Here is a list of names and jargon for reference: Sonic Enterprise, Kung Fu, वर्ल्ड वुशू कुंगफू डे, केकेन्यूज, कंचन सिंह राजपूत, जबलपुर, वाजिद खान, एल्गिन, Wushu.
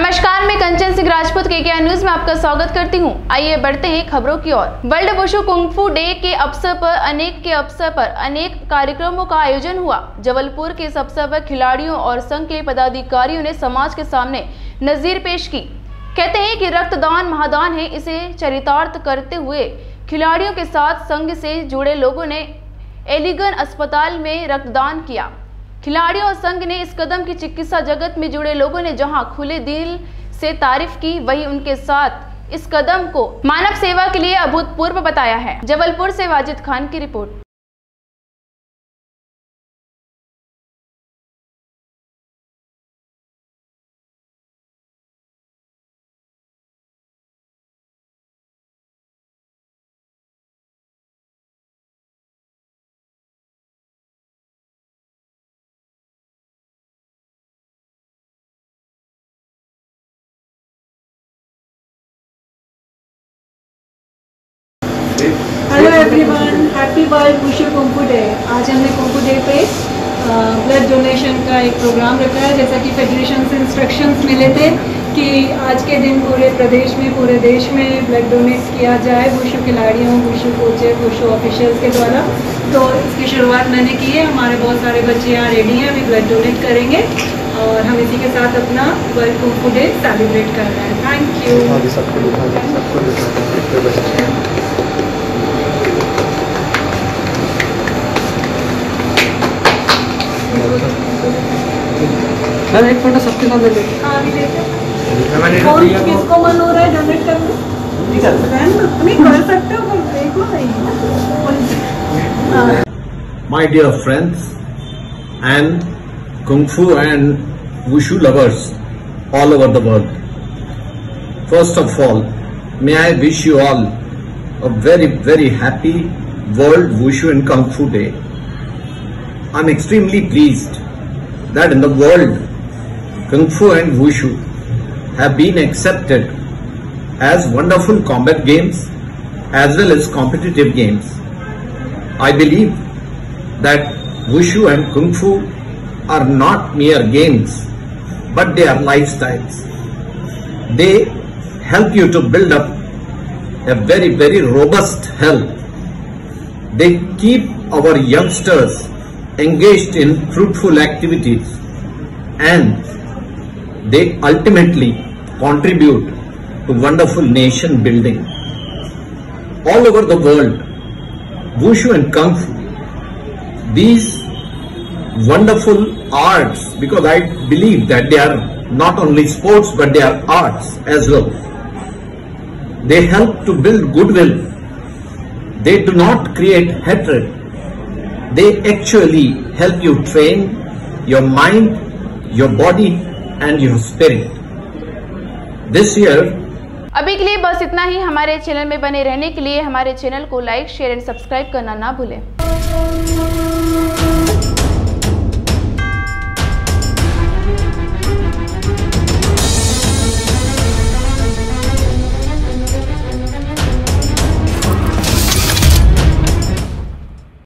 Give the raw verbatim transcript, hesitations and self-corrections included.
नमस्कार, मैं कंचन सिंह राजपूत केकेन्यूज में आपका स्वागत करती हूं। आइए बढ़ते हैं खबरों की ओर। वर्ल्ड वुशू कुंगफू डे के अवसर पर अनेक के अवसर पर अनेक कार्यक्रमों का आयोजन हुआ। जबलपुर के इस अवसर पर खिलाड़ियों और संघ के पदाधिकारियों ने समाज के सामने नजीर पेश की। कहते हैं कि रक्तदान महादान है, इसे चरितार्थ करते हुए खिलाड़ियों के साथ संघ से जुड़े लोगों ने एल्गिन अस्पताल में रक्तदान किया। खिलाड़ियों और संघ ने इस कदम की चिकित्सा जगत में जुड़े लोगों ने जहां खुले दिल से तारीफ की, वहीं उनके साथ इस कदम को मानव सेवा के लिए अभूतपूर्व बताया है। जबलपुर से वाजिद खान की report. Hello everyone, happy वर्ल्ड वुशू कुंगफू डे। आज हमने कुंगफू डे पे ब्लड डोनेशन का एक प्रोग्राम रखा है। जैसा कि फेडरेशन से इंस्ट्रक्शंस मिले थे कि आज के दिन पूरे प्रदेश में, पूरे देश में ब्लड डोनेट किया जाए वुशू खिलाड़ियों, वुशू कोचेज, वुशू ऑफिशियल्स के द्वारा। तो इसकी शुरुआत मैंने की है। हमारे बहुत सारे बच्चे यहाँ रेडी हैं, अभी ब्लड डोनेट करेंगे और हम इसी के साथ अपना वर्ल्ड कुंगफू डे सेलिब्रेट कर रहे हैं। Thank you. एक फोटो सबके नाम दे दे। किसको मन हो रहा है डोनेट करना? नहीं कर सकते, नहीं कर सकते हो, देखो नहीं। My dear friends and kung fu and wushu lovers all over the world, first of all may I wish you all a very very happy world wushu and kung fu day. I am extremely pleased that in the world Kung Fu and Wushu have been accepted as wonderful combat games as well as competitive games. I believe that Wushu and Kung Fu are not mere games but they are lifestyles. They help you to build up a very very robust health. They keep our youngsters engaged in fruitful activities and they ultimately contribute to wonderful nation building. All over the world, Wushu and Kung Fu, these wonderful arts, because I believe that they are not only sports but they are arts as well. They help to build goodwill. They do not create hatred. They actually help you train your mind, your body and your spirit. This year. अभी के लिए बस इतना ही। हमारे channel में बने रहने के लिए हमारे चैनल को लाइक, शेयर एंड सब्सक्राइब करना ना भूलें।